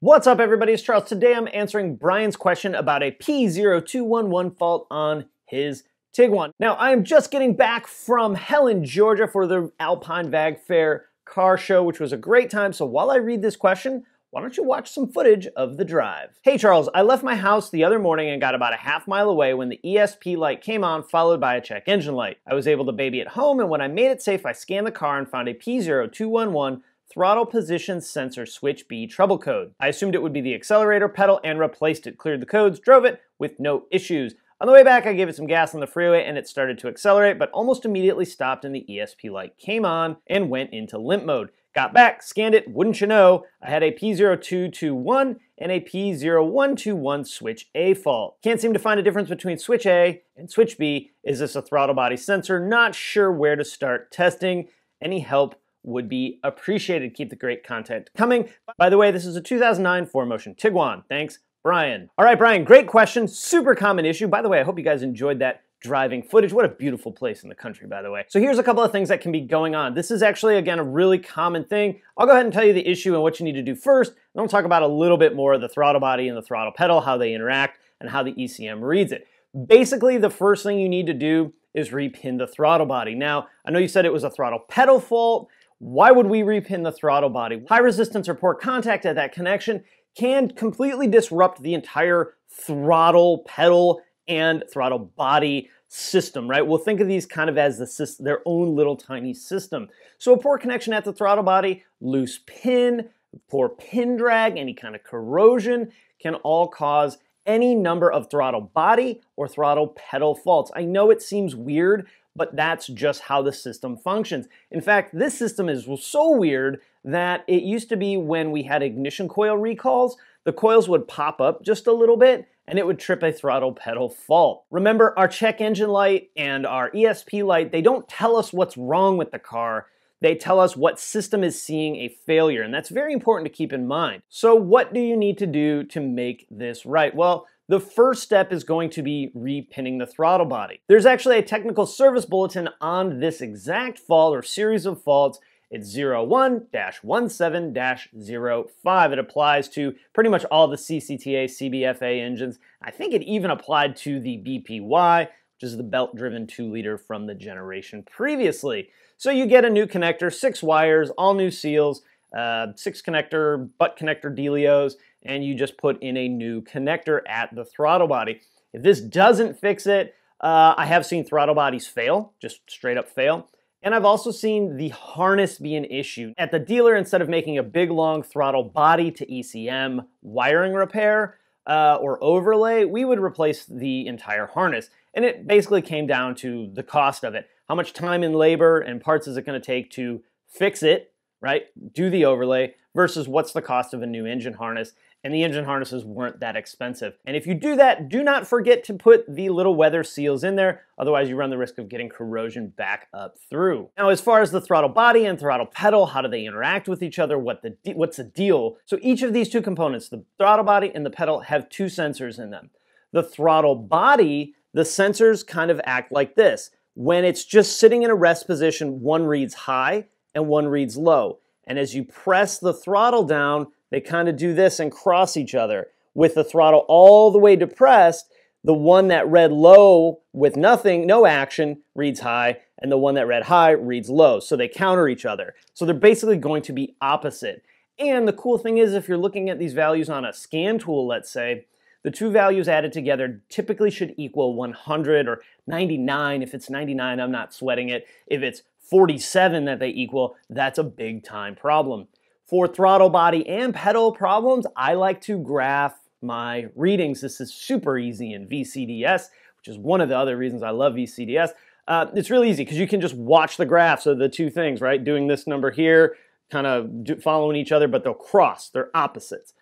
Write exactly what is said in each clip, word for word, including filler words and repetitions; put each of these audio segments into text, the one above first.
What's up, everybody? It's Charles. Today I'm answering Brian's question about a P zero two one one fault on his Tiguan. Now, I am just getting back from Helen, Georgia for the Alpine Vagfair car show, which was a great time. So while I read this question, why don't you watch some footage of the drive? Hey Charles, I left my house the other morning and got about a half mile away when the E S P light came on, followed by a check engine light. I was able to baby at home, and when I made it safe, I scanned the car and found a P zero two one one throttle position sensor switch B trouble code. I assumed it would be the accelerator pedal and replaced it, cleared the codes, drove it with no issues. On the way back, I gave it some gas on the freeway and it started to accelerate, but almost immediately stopped and the E S P light came on and went into limp mode. Got back, scanned it, wouldn't you know, I had a P zero two two one and a P zero one two one switch A fault. Can't seem to find a difference between switch A and switch B. Is this a throttle body sensor? Not sure where to start testing. Any help would be appreciated. Keep the great content coming. By the way, this is a two thousand nine four motion Tiguan. Thanks, Brian. All right, Brian, great question. Super common issue. By the way, I hope you guys enjoyed that driving footage. What a beautiful place in the country, by the way. So here's a couple of things that can be going on. This is actually, again, a really common thing. I'll go ahead and tell you the issue and what you need to do first. Then we'll talk about a little bit more of the throttle body and the throttle pedal, how they interact, and how the E C M reads it. Basically, the first thing you need to do is repin the throttle body. Now, I know you said it was a throttle pedal fault. Why would we repin the throttle body? High resistance or poor contact at that connection can completely disrupt the entire throttle pedal and throttle body system, right? We'll think of these kind of as the their own little tiny system. So a poor connection at the throttle body, loose pin, poor pin drag, any kind of corrosion can all cause any number of throttle body or throttle pedal faults. I know it seems weird, but that's just how the system functions. In fact, this system is so weird that it used to be when we had ignition coil recalls, the coils would pop up just a little bit and it would trip a throttle pedal fault. Remember, our check engine light and our E S P light, they don't tell us what's wrong with the car. They tell us what system is seeing a failure, and that's very important to keep in mind. So what do you need to do to make this right? Well, the first step is going to be repinning the throttle body. There's actually a technical service bulletin on this exact fault or series of faults. It's zero one dash one seven dash zero five. It applies to pretty much all the C C T A, C B F A engines. I think it even applied to the B P Y, which is the belt-driven two liter from the generation previously. So you get a new connector, six wires, all new seals, uh, six connector, butt connector dealios, and you just put in a new connector at the throttle body. If this doesn't fix it, uh, I have seen throttle bodies fail, just straight up fail. And I've also seen the harness be an issue. At the dealer, instead of making a big long throttle body to E C M wiring repair uh, or overlay, we would replace the entire harness. And it basically came down to the cost of it. How much time and labor and parts is it gonna take to fix it, right? Do the overlay versus what's the cost of a new engine harness. And the engine harnesses weren't that expensive. And if you do that, do not forget to put the little weather seals in there, otherwise you run the risk of getting corrosion back up through. Now, as far as the throttle body and throttle pedal, how do they interact with each other? What the what's the deal? So each of these two components, the throttle body and the pedal, have two sensors in them. The throttle body, the sensors kind of act like this. When it's just sitting in a rest position, one reads high and one reads low. And as you press the throttle down, they kind of do this and cross each other. With the throttle all the way depressed, the one that read low with nothing, no action, reads high, and the one that read high reads low. So they counter each other. So they're basically going to be opposite. And the cool thing is, if you're looking at these values on a scan tool, let's say, the two values added together typically should equal one hundred or ninety-nine. If it's ninety-nine, I'm not sweating it. If it's forty-seven that they equal, that's a big time problem. For throttle body and pedal problems, I like to graph my readings. This is super easy in V C D S, which is one of the other reasons I love V C D S. Uh, it's really easy because you can just watch the graphs of the two things, right? Doing this number here, kind of following each other, but they'll cross, they're opposites.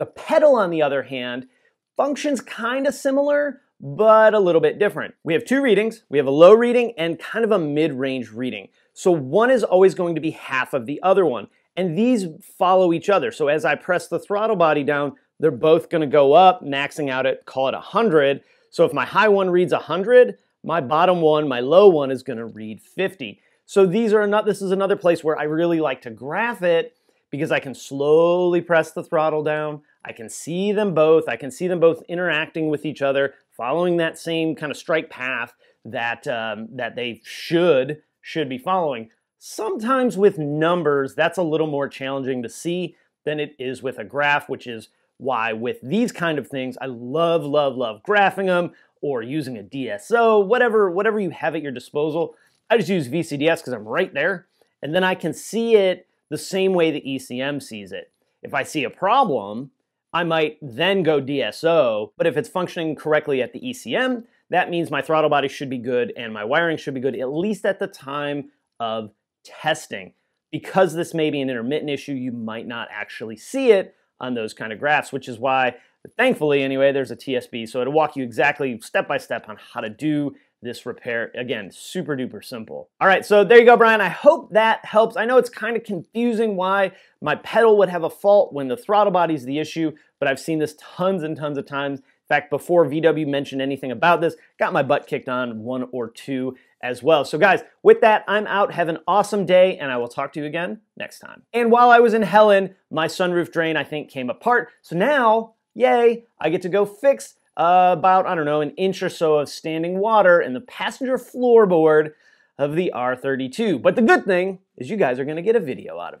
The pedal, on the other hand, functions kind of similar, but a little bit different. We have two readings. We have a low reading and kind of a mid-range reading. So one is always going to be half of the other one. And these follow each other. So as I press the throttle body down, they're both gonna go up, maxing out at, call it one hundred. So if my high one reads one hundred, my bottom one, my low one is gonna read fifty. So these are not, this is another place where I really like to graph it, because I can slowly press the throttle down. I can see them both. I can see them both interacting with each other, following that same kind of strike path that, um, that they should, should be following. Sometimes with numbers, that's a little more challenging to see than it is with a graph, which is why with these kind of things, I love, love, love graphing them or using a D S O, whatever, whatever you have at your disposal. I just use V C D S because I'm right there, and then I can see it the same way the E C M sees it. If I see a problem, I might then go D S O, but if it's functioning correctly at the E C M, that means my throttle body should be good and my wiring should be good, at least at the time of testing. Because this may be an intermittent issue, you might not actually see it on those kind of graphs, which is why, thankfully anyway, there's a T S B, so it'll walk you exactly step by step on how to do this repair. Again, super duper simple. All right, so there you go, Brian. I hope that helps. I know it's kind of confusing why my pedal would have a fault when the throttle body's the issue, but I've seen this tons and tons of times. In fact, before V W mentioned anything about this, got my butt kicked on one or two as well. So guys, with that, I'm out. Have an awesome day, and I will talk to you again next time. And while I was in Helen, my sunroof drain, I think, came apart. So now, yay, I get to go fix Uh, about, I don't know, an inch or so of standing water in the passenger floorboard of the R thirty-two. But the good thing is you guys are going to get a video out of it.